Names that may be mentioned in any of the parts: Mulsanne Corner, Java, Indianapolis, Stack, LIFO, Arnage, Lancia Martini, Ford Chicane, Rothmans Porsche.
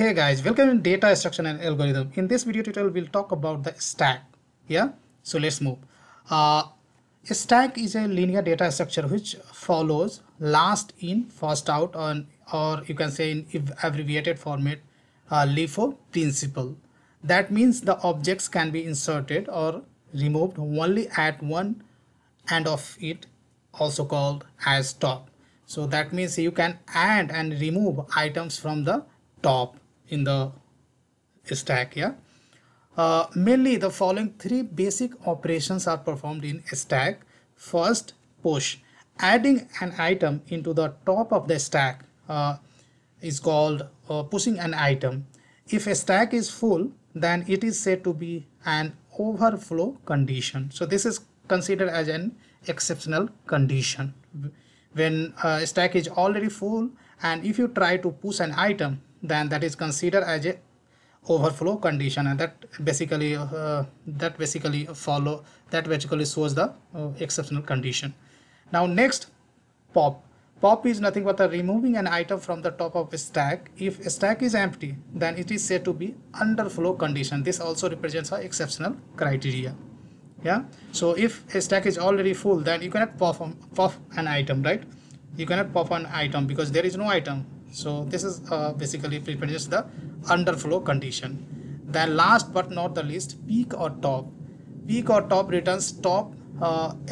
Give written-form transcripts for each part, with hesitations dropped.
Hey guys, welcome to Data Structure and Algorithm. In this video tutorial, we'll talk about the stack. Yeah, so let's move. A stack is a linear data structure which follows last in, first out, or you can say in abbreviated format, LIFO principle. That means the objects can be inserted or removed only at one end of it, also called as top. So that means you can add and remove items from the top in the stack. Yeah, mainly the following three basic operations are performed in a stack. First, push. Adding an item into the top of the stack is called pushing an item. If a stack is full, then it is said to be an overflow condition. So this is considered as an exceptional condition. When a stack is already full and if you try to push an item, then that is considered as a overflow condition, and that basically shows the exceptional condition. Now next, pop. Pop is nothing but removing an item from the top of a stack. If a stack is empty, then it is said to be underflow condition. This also represents an exceptional criteria. Yeah, so if a stack is already full, then you cannot pop an item, right? You cannot pop an item because there is no item. So this is basically represents the underflow condition. Then last but not the least, peak or top. Peak or top returns top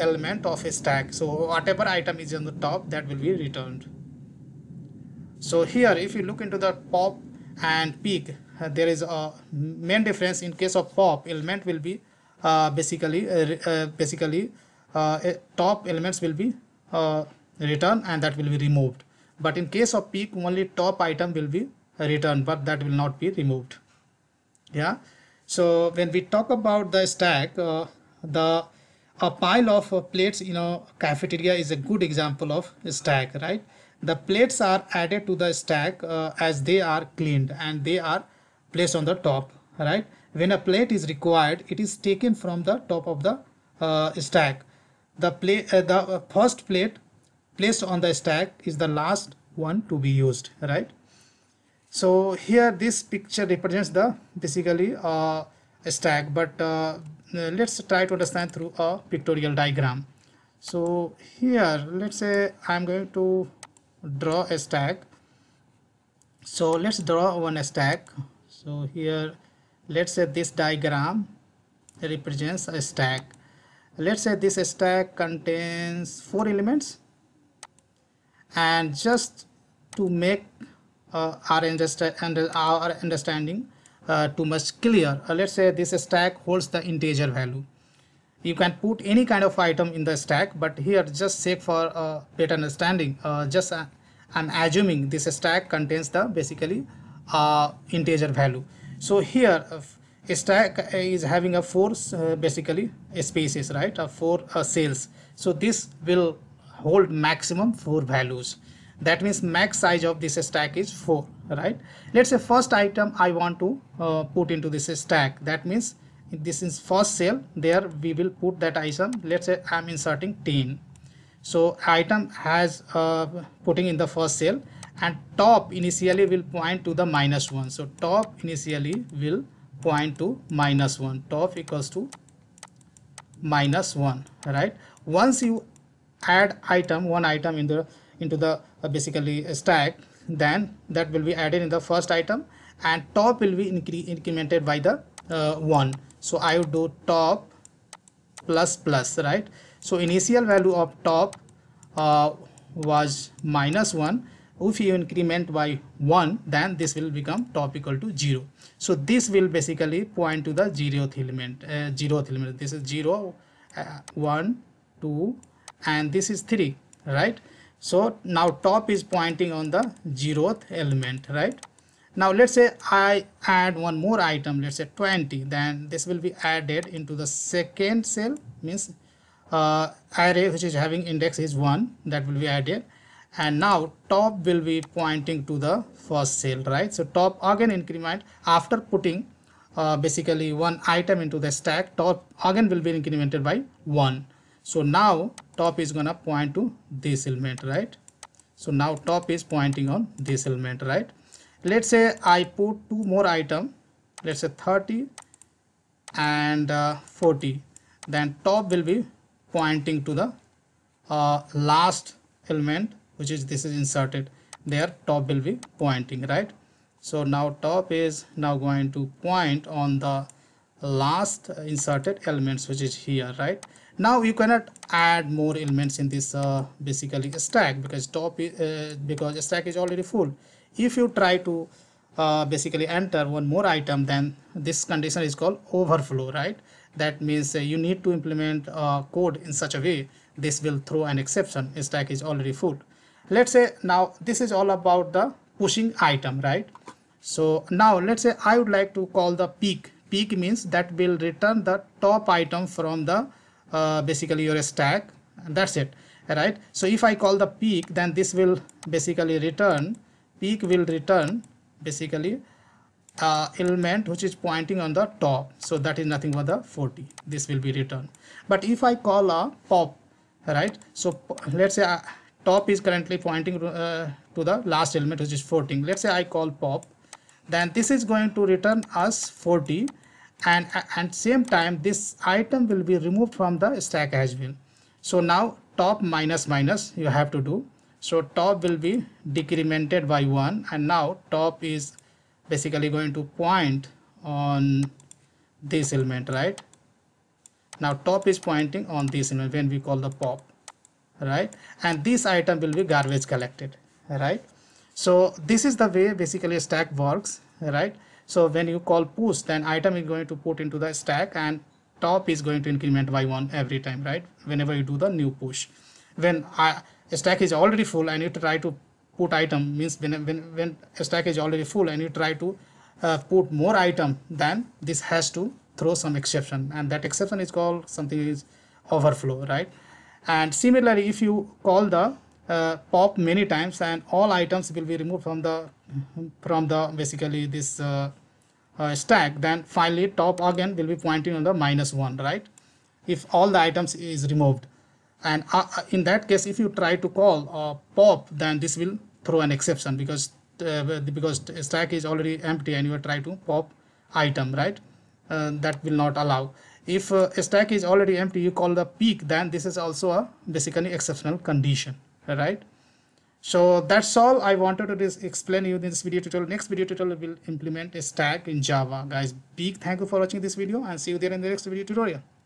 element of a stack. So whatever item is on the top, that will be returned. So here if you look into the pop and peak, there is a main difference. In case of pop, element will be top elements will be returned and that will be removed. But in case of peak, only top item will be returned, but that will not be removed. Yeah. So when we talk about the stack, a pile of plates in a cafeteria is a good example of a stack, right? The plates are added to the stack as they are cleaned and they are placed on the top, right? When a plate is required, it is taken from the top of the stack. The first plate placed on the stack is the last one to be used, right? So here this picture represents the basically a stack, but let's try to understand through a pictorial diagram. So here let's say I'm going to draw a stack. So let's draw one stack. So here let's say this diagram represents a stack. Let's say this stack contains 4 elements, and just to make our understanding too much clear, let's say this stack holds the integer value. You can put any kind of item in the stack, but here just sake for better understanding, I'm assuming this stack contains the basically integer value. So here a stack is having a 4 basically spaces, right? 4 cells. So this will hold maximum 4 values. That means max size of this stack is 4, right? Let's say first item I want to put into this stack. That means this is first cell, there we will put that item. Let's say I'm inserting 10. So item has putting in the first cell, and top initially will point to the -1. So top initially will point to -1. Top equals to -1, right? Once you add one item into the basically stack, then that will be added in the first item, and top will be incremented by the 1. So I would do top ++, right? So initial value of top was -1. If you increment by 1, then this will become top equal to 0. So this will basically point to the 0th element. 0th element. This is 0, 1, 2, and this is 3, right? So now top is pointing on the 0th element, right? Now let's say I add one more item, let's say 20, then this will be added into the second cell, means array which is having index is 1, that will be added. And now top will be pointing to the first cell, right? So top again increment after putting basically one item into the stack. Top again will be incremented by 1. So now top is gonna point to this element, right? So now top is pointing on this element, right? Let's say I put two more item, let's say 30 and 40, then top will be pointing to the last element, which is this is inserted there. Top will be pointing, right? So now top is now going to point on the last inserted elements, which is here, right? Now you cannot add more elements in this basically stack, because top is, because stack is already full. If you try to basically enter one more item, then this condition is called overflow, right? That means you need to implement code in such a way this will throw an exception. Stack is already full. Let's say now this is all about the pushing item, right? So now let's say I would like to call the peak. Peak means that will return the top item from the basically your stack, and that's it, right? So if I call the peak, then this will basically return, peak will return basically element which is pointing on the top. So that is nothing but the 40. This will be returned. But if I call a pop, right? So let's say top is currently pointing to the last element, which is 14. Let's say I call pop, then this is going to return us 40, and at same time this item will be removed from the stack as well. So now top minus minus you have to do. So top will be decremented by 1, and now top is basically going to point on this element, right? Now top is pointing on this element when we call the pop, right? And this item will be garbage collected, right? So this is the way basically stack works, right? So when you call push, then item is going to put into the stack, and top is going to increment by 1 every time, right? Whenever you do the new push. When stack is already full and you try to put item, means when stack is already full and you try to put more item, then this has to throw some exception, and that exception is called something is overflow, right? And similarly, if you call the pop many times, and all items will be removed from the basically this stack, then finally top again will be pointing on the -1, right? If all the items is removed. And in that case, if you try to call pop, then this will throw an exception, because stack is already empty and you are trying to pop item, right? That will not allow. If stack is already empty, you call the peak, then this is also a basically exceptional condition, right? So that's all I wanted to explain you in this video tutorial. Next video tutorial will implement a stack in Java. Guys, big thank you for watching this video, and see you there in the next video tutorial.